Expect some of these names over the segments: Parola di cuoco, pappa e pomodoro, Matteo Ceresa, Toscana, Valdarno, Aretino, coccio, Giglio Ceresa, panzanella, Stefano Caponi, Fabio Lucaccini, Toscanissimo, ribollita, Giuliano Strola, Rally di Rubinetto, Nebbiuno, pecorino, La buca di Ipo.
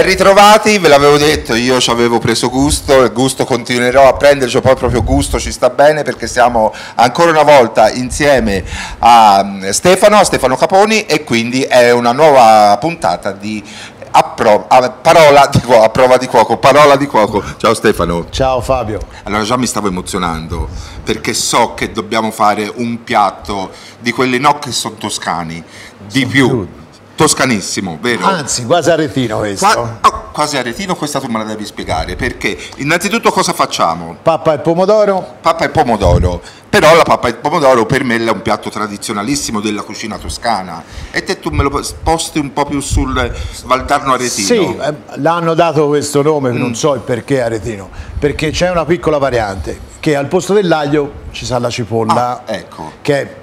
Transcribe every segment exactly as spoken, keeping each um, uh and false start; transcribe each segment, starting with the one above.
Ben ritrovati, ve l'avevo detto, io ci avevo preso gusto, il gusto continuerò a prenderci, poi proprio gusto ci sta bene perché siamo ancora una volta insieme a Stefano, a Stefano Caponi, e quindi è una nuova puntata di A, pro, a, parola di cuoco, a prova di cuoco, parola di cuoco. Ciao Stefano. Ciao Fabio. Allora già mi stavo emozionando perché so che dobbiamo fare un piatto di quelli no che sono toscani, di più, toscanissimo, vero? Anzi, quasi aretino questo. Qua, oh, quasi aretino, questa tu me la devi spiegare perché innanzitutto cosa facciamo? Pappa e pomodoro. Pappa e pomodoro. Però la pappa e il pomodoro per me è un piatto tradizionalissimo della cucina toscana e te tu me lo sposti un po' più sul Valdarno aretino. Sì, l'hanno dato questo nome, mm. non so il perché aretino, perché c'è una piccola variante che al posto dell'aglio ci sa la cipolla, ah, ecco, che è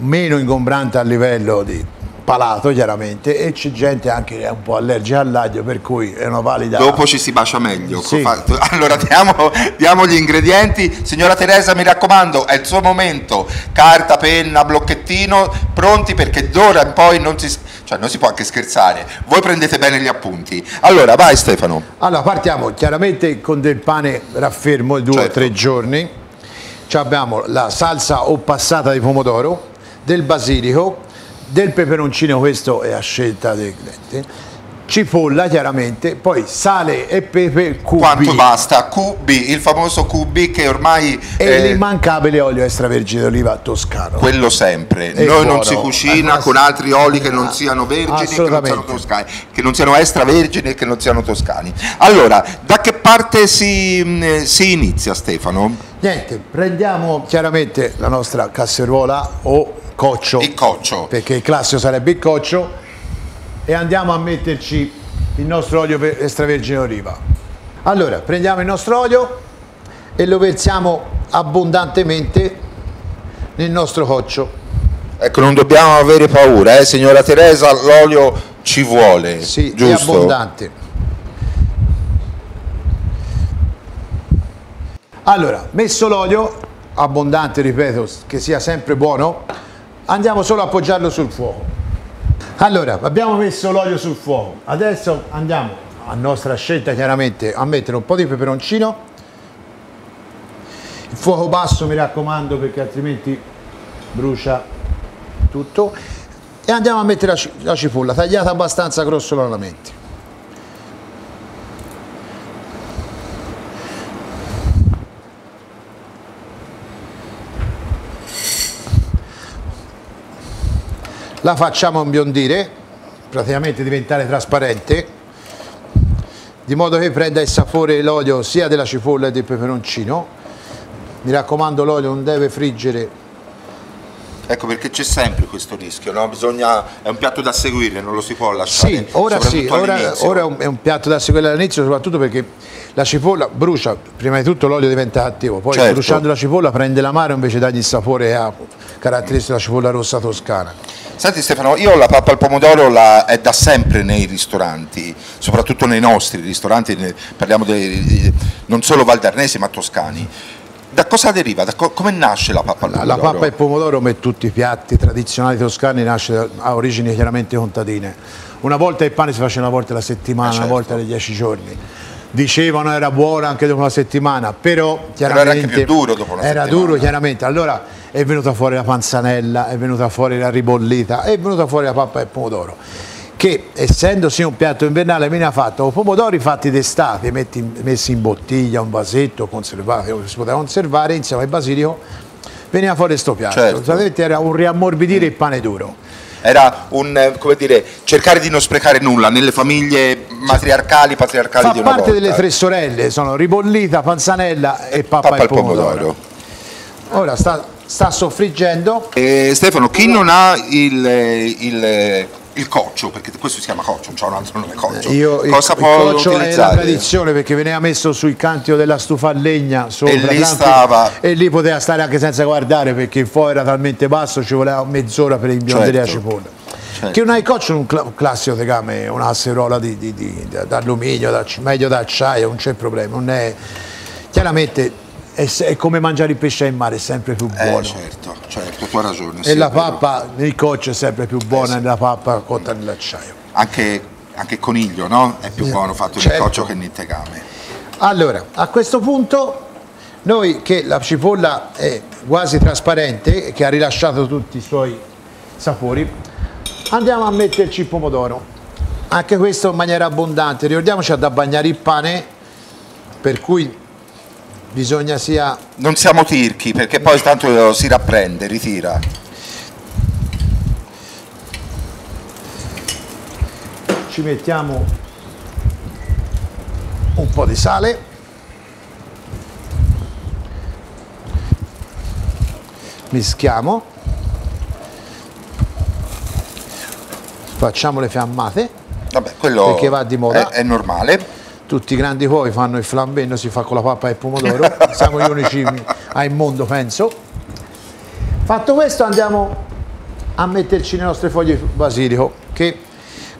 meno ingombrante a livello di palato chiaramente, e c'è gente anche che è un po' allergica all'aglio, per cui è una valida. Dopo ci si bacia meglio. Sì. Allora diamo, diamo gli ingredienti. Signora Teresa, mi raccomando, è il suo momento. Carta, penna, blocchettino, pronti, perché d'ora in poi non si, cioè non si può anche scherzare. Voi prendete bene gli appunti. Allora vai Stefano. Allora partiamo chiaramente con del pane raffermo due o certo. tre giorni. Ci abbiamo la salsa o passata di pomodoro, del basilico, del peperoncino, questo è a scelta del cliente, cipolla chiaramente, poi sale e pepe cubi. Quanto basta? Cubi, il famoso cubi che ormai... E eh... l'immancabile olio extravergine d'oliva toscano. Quello sempre, e noi buono. Non si cucina con altri oli che non siano vergini, che non siano toscani, che non siano extravergini e che non siano toscani. Allora, da che parte si, si inizia Stefano? Niente, prendiamo chiaramente la nostra casseruola o... Coccio, il coccio, perché il classico sarebbe il coccio, e andiamo a metterci il nostro olio extravergine d'oliva. Allora prendiamo il nostro olio e lo versiamo abbondantemente nel nostro coccio. Ecco, non dobbiamo avere paura, eh, signora Teresa, l'olio ci vuole, sì, giusto? È abbondante. Allora, messo l'olio abbondante, ripeto, che sia sempre buono, andiamo solo a appoggiarlo sul fuoco. Allora, abbiamo messo l'olio sul fuoco, adesso andiamo, a nostra scelta chiaramente, a mettere un po' di peperoncino. Il fuoco basso, mi raccomando, perché altrimenti brucia tutto. E andiamo a mettere la cipolla tagliata abbastanza grossolanamente. La facciamo imbiondire, praticamente diventare trasparente, di modo che prenda il sapore e l'olio sia della cipolla che del peperoncino. Mi raccomando, l'olio non deve friggere. Ecco perché c'è sempre questo rischio, no? Bisogna, è un piatto da seguire, non lo si può lasciare. Sì, ora sì, ora, ora è un piatto da seguire all'inizio, soprattutto perché la cipolla brucia, prima di tutto l'olio diventa attivo, poi certo. bruciando la cipolla prende l'amaro invece dagli il sapore che ha caratteristico della cipolla rossa toscana. Senti Stefano, io la pappa al pomodoro la, è da sempre nei ristoranti, soprattutto nei nostri ristoranti, ne, parliamo dei, non solo valdarnesi ma toscani. Da cosa deriva? Da co, come nasce la pappa al pomodoro? La pappa e pomodoro, come tutti i piatti tradizionali toscani, nasce da, ha origini chiaramente contadine. Una volta il pane si faceva una volta alla settimana, eh certo. una volta alle dieci giorni. Dicevano era buona anche dopo una settimana, però chiaramente però era anche più duro dopo una era settimana. Duro chiaramente, allora è venuta fuori la panzanella, è venuta fuori la ribollita, è venuta fuori la pappa e il pomodoro, che essendosi un piatto invernale viene fatto con pomodori fatti d'estate, messi in bottiglia, un vasetto, conservati, si poteva conservare insieme al basilico, veniva fuori questo piatto, certo. era un riammorbidire mm. il pane duro. Era un, come dire, cercare di non sprecare nulla nelle famiglie matriarcali, patriarcali Fa di una volta. Fa parte delle tre sorelle, sono ribollita, panzanella e pappa, pappa e pomodoro. pomodoro. Ora sta, sta soffriggendo. Eh, Stefano, chi non ha il, il, il coccio, perché questo si chiama coccio, non c'è un altro nome, coccio. Io, Cosa il, può il coccio utilizzare? È la tradizione, perché veniva messo sul cantio della stufa a legna sopra, e lì stava. E lì poteva stare anche senza guardare, perché il fuoco era talmente basso, ci voleva mezz'ora per imbiondire certo. la cipolla. Certo. Che non hai coccio, un cl classico tegame, una casseruola di, di, di, di, d'alluminio, da, meglio d'acciaio, non c'è problema. Non è... Chiaramente è, è come mangiare il pesce in mare, è sempre più buono. Eh, certo, certo, tu hai ragione. E sì, la pappa nel coccio è sempre più buona, eh, sì. della pappa cotta nell'acciaio. Anche anche coniglio, no? È più buono fatto certo. in coccio che in tegame. Allora, a questo punto noi che la cipolla è quasi trasparente e che ha rilasciato tutti i suoi sapori, andiamo a metterci il pomodoro. Anche questo in maniera abbondante, ricordiamoci da bagnare il pane, per cui bisogna sia... Non siamo tirchi, perché poi tanto si rapprende, ritira. Ci mettiamo un po' di sale. Mischiamo. Facciamo le fiammate. Vabbè, quello perché va di moda. È, è normale. Tutti i grandi cuochi fanno il flambé, si fa con la pappa e il pomodoro. Siamo gli unici al mondo, penso. Fatto questo, andiamo a metterci le nostre foglie di basilico, che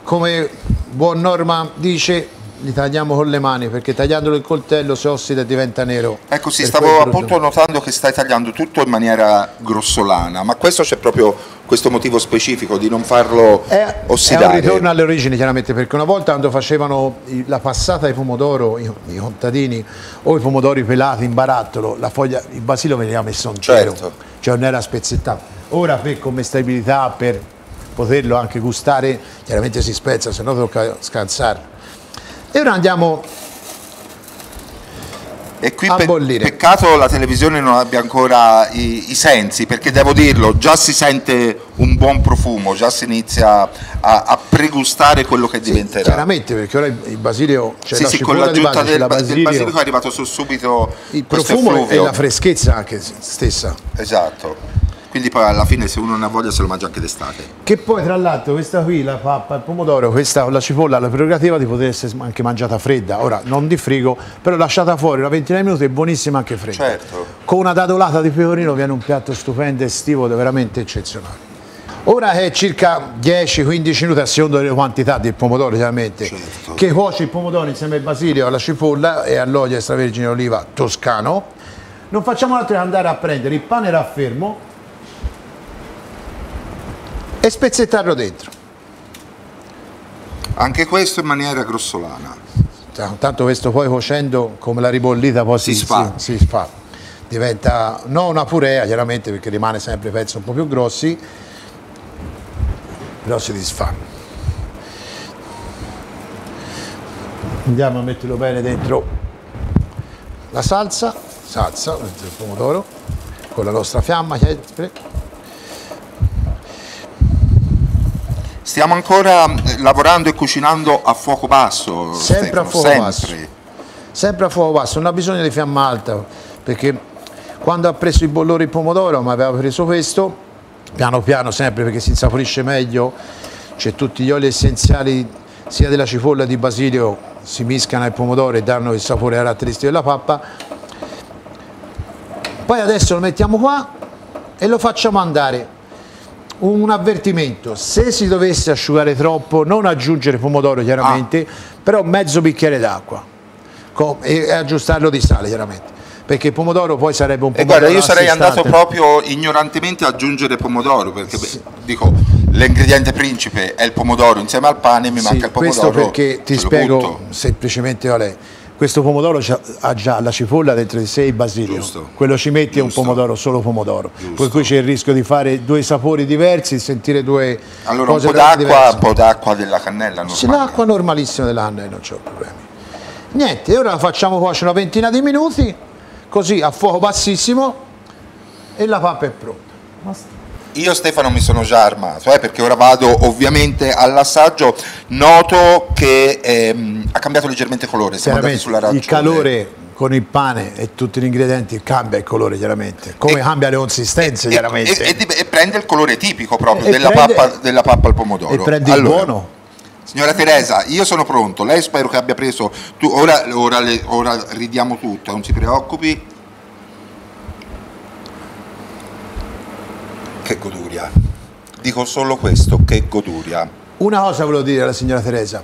come buon norma dice, li tagliamo con le mani, perché tagliandolo il coltello si ossida e diventa nero. Ecco, sì, stavo appunto notando che stai tagliando tutto in maniera grossolana, ma questo c'è proprio questo motivo specifico di non farlo è, ossidare. È un ritorno alle origini, chiaramente, perché una volta quando facevano la passata ai pomodoro, i, i contadini, o i pomodori pelati in barattolo, la foglia, il basilico veniva messo in cielo, certo. cioè non era spezzettato. Ora per commestabilità, per poterlo anche gustare, chiaramente si spezza, se no tocca scansare. E ora andiamo e qui a pe bollire. Peccato la televisione non abbia ancora i, i sensi, perché devo dirlo, già si sente un buon profumo, già si inizia a, a pregustare quello che sì, diventerà. Chiaramente, perché ora il basilico c'è cioè sì, la sì, con l'aggiunta del, del basilico è arrivato su subito il profumo e la freschezza anche stessa. Esatto. Quindi poi alla fine se uno ne ha voglia se lo mangia anche d'estate. Che poi tra l'altro questa qui, la pappa, il pomodoro, questa la cipolla ha la prerogativa di poter essere anche mangiata fredda. Ora non di frigo, però lasciata fuori una ventina di minuti è buonissima anche fredda. Certo. Con una dadolata di pecorino viene un piatto stupendo, estivo, veramente eccezionale. Ora è circa dieci quindici minuti a seconda delle quantità del pomodoro, chiaramente, certo. che cuoce il pomodoro insieme al basilico, alla cipolla e all'olio extravergine d'oliva toscano. Non facciamo altro che andare a prendere il pane raffermo e spezzettarlo dentro. Anche questo in maniera grossolana. Tanto questo poi cuocendo come la ribollita poi si, si, sfa. si, si sfa. Diventa non una purea chiaramente perché rimane sempre pezzi un po' più grossi, però si disfa. Andiamo a metterlo bene dentro la salsa, salsa, dentro il pomodoro, con la nostra fiamma. Stiamo ancora lavorando e cucinando a fuoco basso, sempre Stefano, a fuoco sempre. basso, sempre a fuoco basso, non ha bisogno di fiamma alta, perché quando ha preso il bollore il pomodoro, ma aveva preso questo, piano piano sempre perché si insaporisce meglio, c'è tutti gli oli essenziali sia della cipolla che di basilico, si mischiano al pomodoro e danno il sapore caratteristico della pappa, poi adesso lo mettiamo qua e lo facciamo andare. Un avvertimento, se si dovesse asciugare troppo non aggiungere pomodoro chiaramente, ah. però mezzo bicchiere d'acqua e aggiustarlo di sale chiaramente, perché il pomodoro poi sarebbe un po' più... E guarda, io sarei andato proprio ignorantemente a aggiungere pomodoro, perché sì. beh, dico, l'ingrediente principe è il pomodoro insieme al pane, mi sì, manca il pomodoro. Questo perché ti spiego butto. semplicemente qual è. Questo pomodoro ha già la cipolla dentro di sé e il basilico, Giusto. quello ci metti Giusto. è un pomodoro, solo pomodoro, Giusto. per cui c'è il rischio di fare due sapori diversi, sentire due allora, cose diverse. Allora un po' d'acqua della cannella normale. L'acqua normalissima della cannella, non c'ho problemi. Niente, ora la facciamo cuocere una ventina di minuti, così a fuoco bassissimo e la pappa è pronta. Basta. Io Stefano mi sono già armato, eh, perché ora vado ovviamente all'assaggio, noto che ehm, ha cambiato leggermente colore, siamo andati sull'arancione. Il calore con il pane e tutti gli ingredienti cambia il colore chiaramente, come e, cambia le consistenze e, chiaramente. E, e, e prende il colore tipico proprio della, prende, pappa, della pappa al pomodoro. E prendi allora, il buono. Signora Teresa, io sono pronto, lei spero che abbia preso, tu, ora, ora, le, ora ridiamo tutto, non si preoccupi. Che goduria, dico solo questo, che goduria. Una cosa volevo dire alla signora Teresa,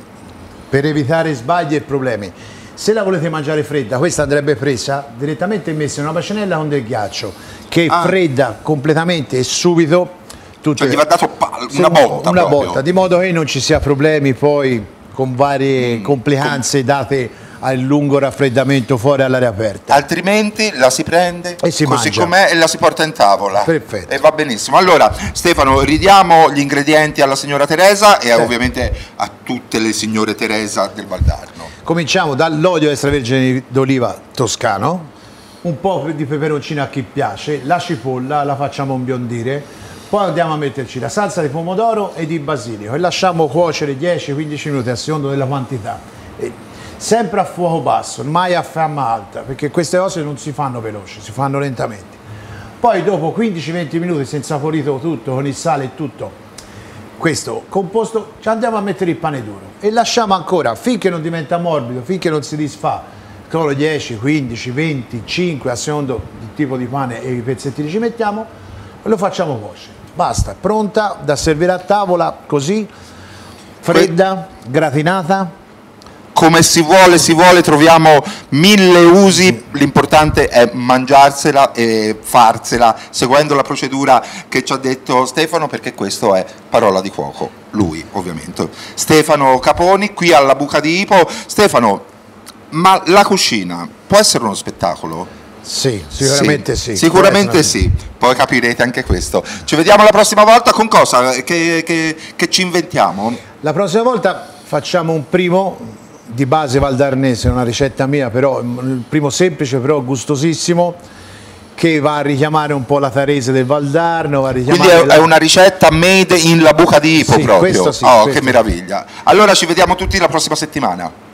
per evitare sbagli e problemi, se la volete mangiare fredda, questa andrebbe presa direttamente e messa in una bacinella con del ghiaccio, che ah. fredda completamente e subito... Tutte, cioè gli va dato una botta Una proprio. botta, di modo che non ci sia problemi poi... con varie mm. complicanze date al lungo raffreddamento fuori all'aria aperta. Altrimenti la si prende e si così com'è e la si porta in tavola. Perfetto. E va benissimo. Allora Stefano, ridiamo gli ingredienti alla signora Teresa e sì. ovviamente a tutte le signore Teresa del Valdarno. Cominciamo dall'olio extravergine d'oliva toscano, un po' di peperoncino a chi piace, la cipolla la facciamo imbiondire. Poi andiamo a metterci la salsa di pomodoro e di basilico e lasciamo cuocere dieci quindici minuti a seconda della quantità, e sempre a fuoco basso, mai a fiamma alta, perché queste cose non si fanno veloci, si fanno lentamente. Poi dopo quindici venti minuti, se insaporito tutto con il sale e tutto questo composto, ci andiamo a mettere il pane duro e lasciamo ancora finché non diventa morbido, finché non si disfà, solo dieci quindici venti cinque a seconda del tipo di pane e i pezzettini ci mettiamo, lo facciamo cuocere. Basta, pronta da servire a tavola, così, fredda, gratinata. Come si vuole, si vuole, troviamo mille usi, l'importante è mangiarsela e farsela, seguendo la procedura che ci ha detto Stefano, perché questo è Parola di Cuoco, lui ovviamente. Stefano Caponi, qui alla Buca di Ipo. Stefano, ma la cucina può essere uno spettacolo? Sì, sicuramente sì. sì. Sicuramente sì, poi capirete anche questo. Ci vediamo la prossima volta con cosa? Che, che, che ci inventiamo? La prossima volta facciamo un primo di base valdarnese, una ricetta mia, però il primo semplice però gustosissimo, che va a richiamare un po' la Tarese del Valdarno. Va a Quindi è, la... è una ricetta made in La Buca di Ipo, sì, proprio. Sì, oh, questo. Che meraviglia. Allora ci vediamo tutti la prossima settimana.